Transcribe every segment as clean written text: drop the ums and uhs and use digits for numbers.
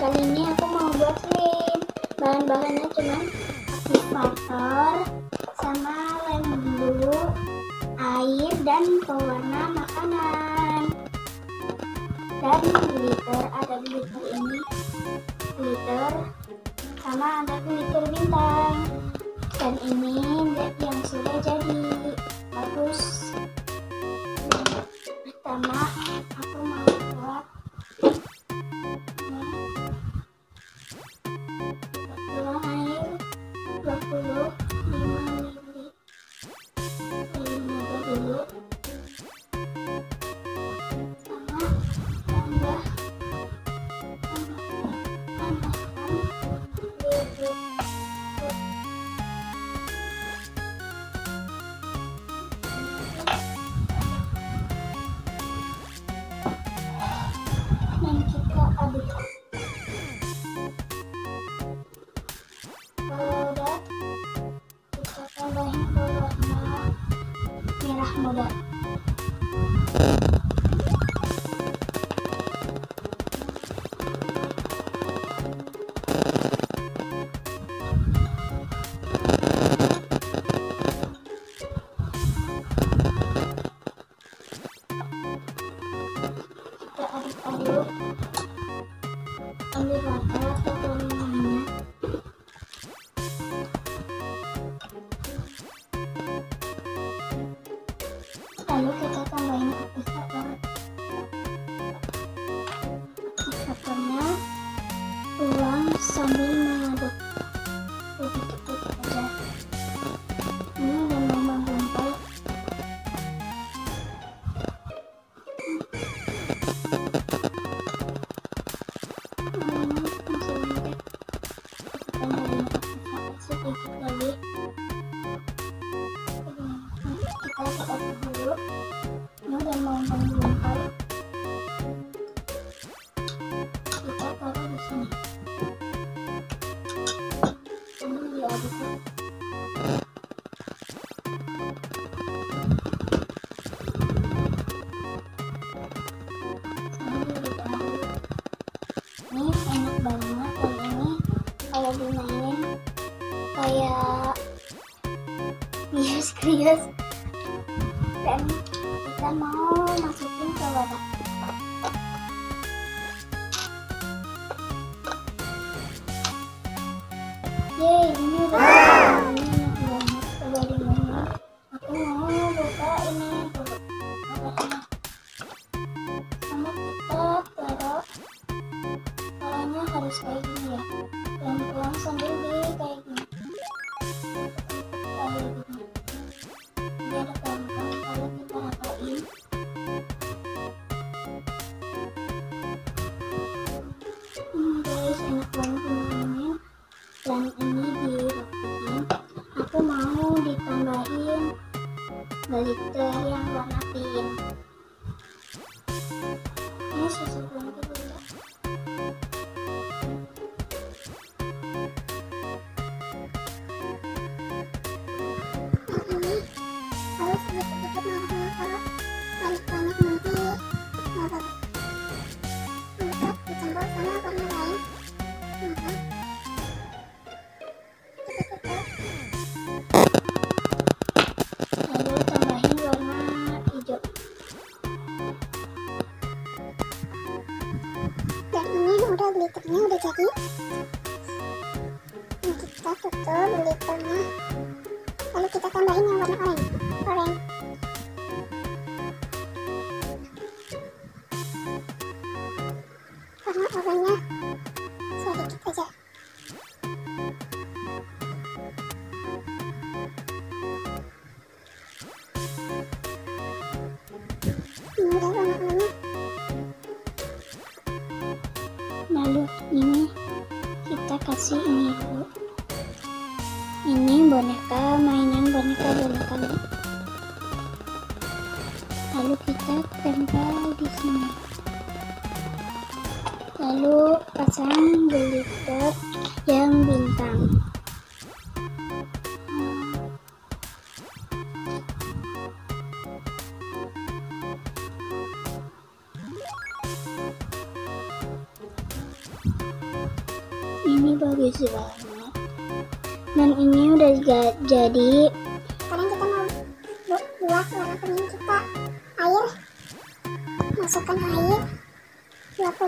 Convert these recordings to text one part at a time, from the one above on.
Kali ini aku mau buat slim. Bahan-bahannya cuman aktivator sama lem blue, air, dan pewarna makanan. Dan glitter, ada glitter ini, glitter, sama ada glitter bintang. Dan ini yang sudah jadi bagus. Pertama aku mau buat merah muda. Kita aduk-aduk, ambil rata ketemuannya. Lalu kita tambahin aktivatornya, ulang sambil mengaduk sedikit-sedikit aja. Ini udah menggumpal. Kita tambahin aktivator sedikit lagi. Kayak krius-krius, dan kita mau masukin ke wadah. Yeay, ini udah banget. Aku mau buka ini dulu. Sama kita taruh caranya harus kayak gini ya, dan pulang sambil di kayak gini. Glitter yang warna pink. Ini susu belum juga. Ini harus sedikit-sedikit marah-marah, banyak-banyak nanti marah. Maka dicampur sama warna lain. Maka glitternya udah jadi. Nah, kita tutup glitternya, lalu kita tambahin yang warna oranye. Karena ovennya sedikit aja. Mudah warna-warnanya. Lalu ini kita kasih ini dulu. Ini boneka mainan boneka nih. Lalu kita tempel di sini. Lalu pasang glitter yang bintang. Ini bagus banget. Dan ini udah jadi. Sekarang kita mau buat warna kuning kita. Air, masukkan air 25 ml aja,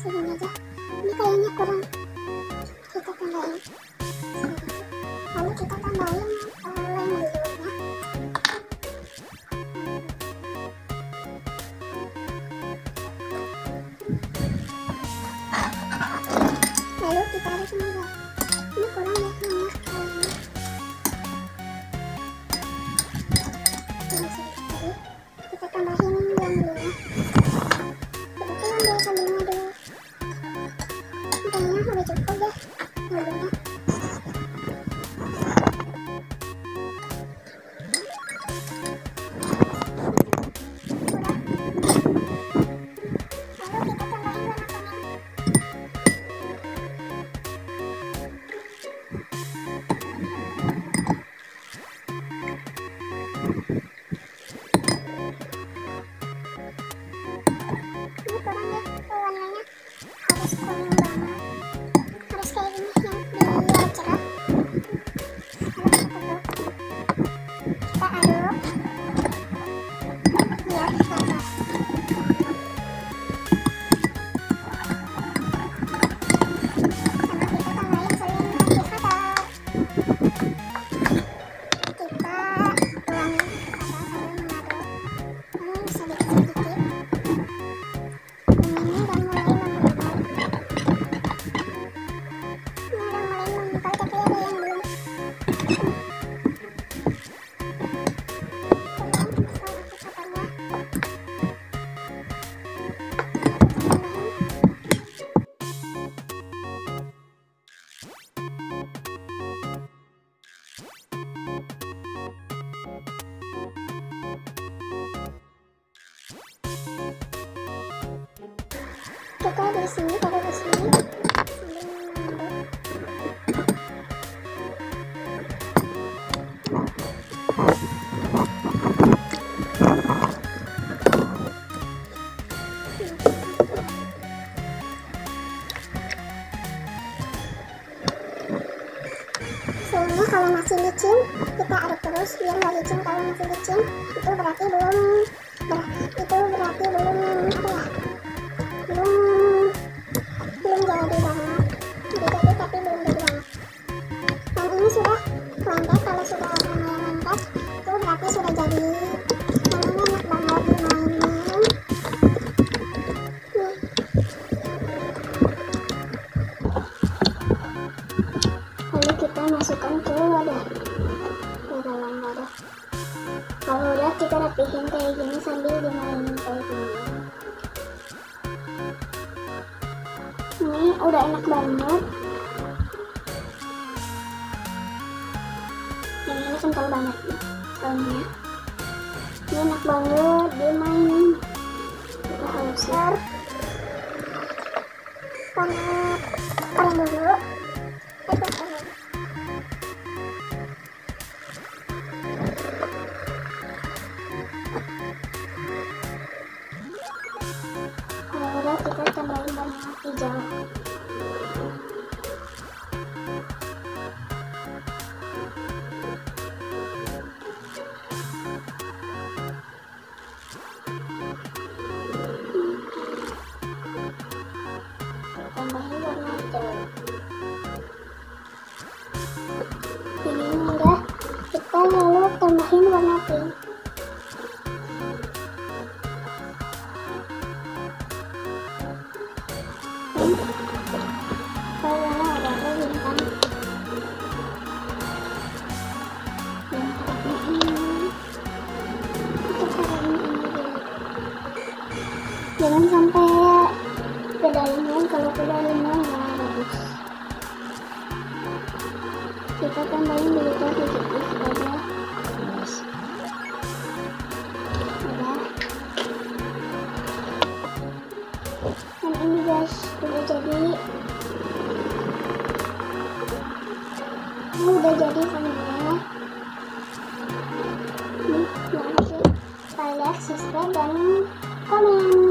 segini aja. Ini kayaknya kurang, kita tambahin. Lalu kita tambahin lem di luarnya. Lalu kita harus mengubah. Ini kurang ya, kayaknya. Kita tambahin lem dulu. Kita dari sini, taruh ke sini. Soalnya kalau masih licin, kita aduk terus biar nggak licin. Kalau masih licin, itu berarti belum jadi banget. Udah jadi tapi belum jadi banget. Dan ini sudah lengket. Kalau sudah warnanya lengket, itu berarti sudah jadi. Namanya enak banget dimainin. Nih. Lalu kita masukkan ke wadah. Kalau udah kita rapihin kayak gini sambil dimainin kayak gini. Ini udah enak banget. Yang ini kental banget nih soalnya. Ini enak banget dimainin. Kita haluskan. Panas paling dulu. Kita tambahin warna hijau. Tambahin warna hijau. Ini udah. Kita lalu tambahin warna pink. bẩn. Sau đó là bạn có dùng tắm. Jangan sampai pedalnya, kalau pedalnya harus kita tambahin belikan sedikit saja. Dan ini guys udah jadi semuanya. Jangan lupa like, subscribe, dan komen.